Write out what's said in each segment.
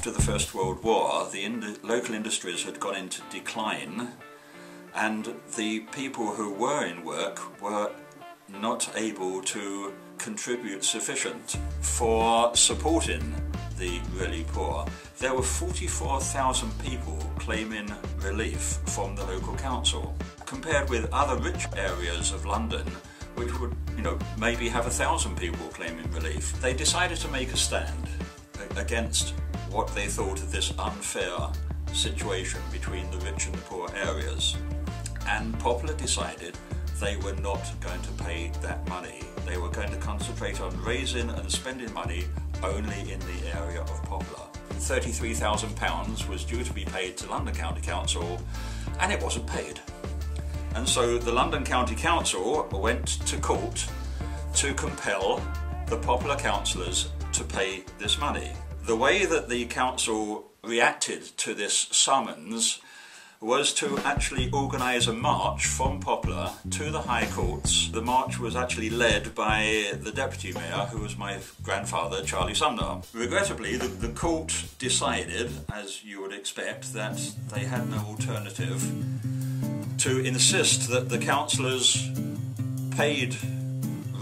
after the First World War, the local industries had gone into decline, and the people who were in work were not able to contribute sufficient for supporting the really poor. There were 44,000 people claiming relief from the local council, compared with other rich areas of London, which would, maybe have 1,000 people claiming relief. They decided to make a stand against what they thought of this unfair situation between the rich and the poor areas. And Poplar decided they were not going to pay that money. They were going to concentrate on raising and spending money only in the area of Poplar. £33,000 was due to be paid to London County Council, and it wasn't paid. And so the London County Council went to court to compel the Poplar councillors to pay this money. The way that the council reacted to this summons was to actually organise a march from Poplar to the High Courts. The march was actually led by the Deputy Mayor, who was my grandfather, Charlie Sumner. Regrettably, the court decided, as you would expect, that they had no alternative to insist that the councillors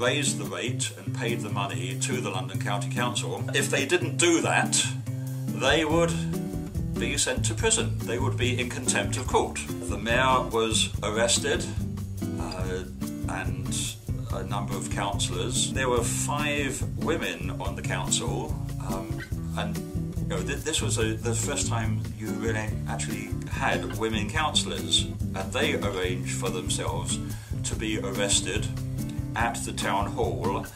raised the rate and paid the money to the London County Council. If they didn't do that, they would be sent to prison. They would be in contempt of court. The mayor was arrested and a number of councillors. There were 5 women on the council, and this was the first time you really actually had women councillors, and they arranged for themselves to be arrested at the town hall,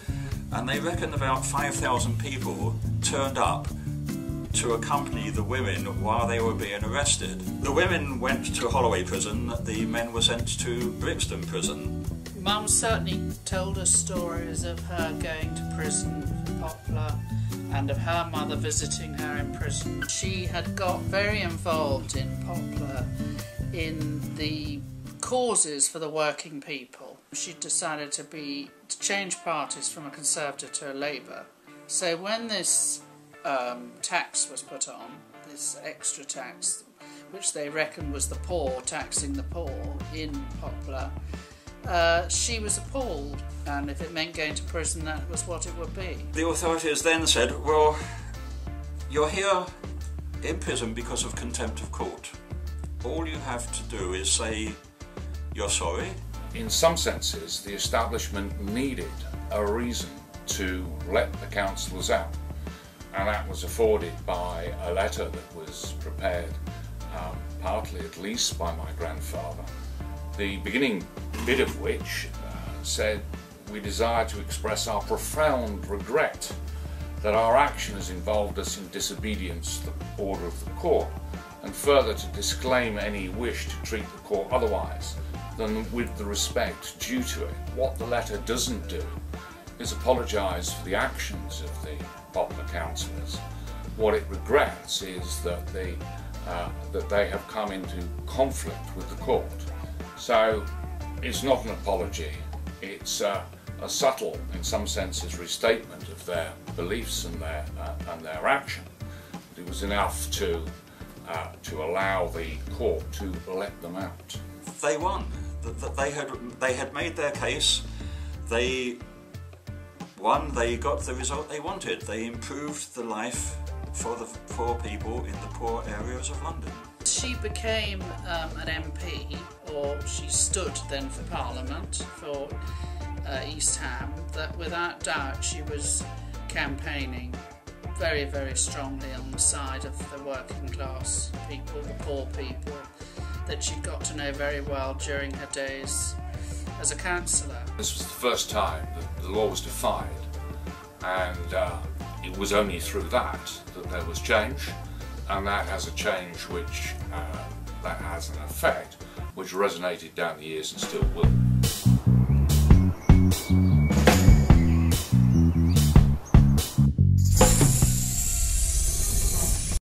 and they reckon about 5,000 people turned up to accompany the women while they were being arrested. The women went to Holloway prison, the men were sent to Brixton prison. Mum certainly told us stories of her going to prison for Poplar and of her mother visiting her in prison. She had got very involved in Poplar in the causes for the working people. She decided to change parties from a Conservative to a Labour. So when this tax was put on, this extra tax, which they reckoned was the poor taxing the poor in Poplar, she was appalled, and if it meant going to prison, that was what it would be. The authorities then said, well, you're here in prison because of contempt of court. All you have to do is say you're sorry. In some senses, the establishment needed a reason to let the councillors out. And that was afforded by a letter that was prepared, partly at least by my grandfather, the beginning bit of which said, "We desire to express our profound regret that our action has involved us in disobedience to the order of the court, and further to disclaim any wish to treat the court otherwise than with the respect due to it." What the letter doesn't do is apologise for the actions of the Poplar councillors. What it regrets is that they have come into conflict with the court. So it's not an apology, it's a subtle, in some senses, restatement of their beliefs and their action. But it was enough to allow the court to let them out. They won. They had made their case. They got the result they wanted. They improved the life for the poor people in the poor areas of London. She became an MP, or she stood then for Parliament for East Ham. That without doubt she was campaigning very, very strongly on the side of the working class people, the poor people, that she got to know very well during her days as a councillor. This was the first time that the law was defied, and it was only through that there was change, and that has a change which that has an effect which resonated down the years and still will.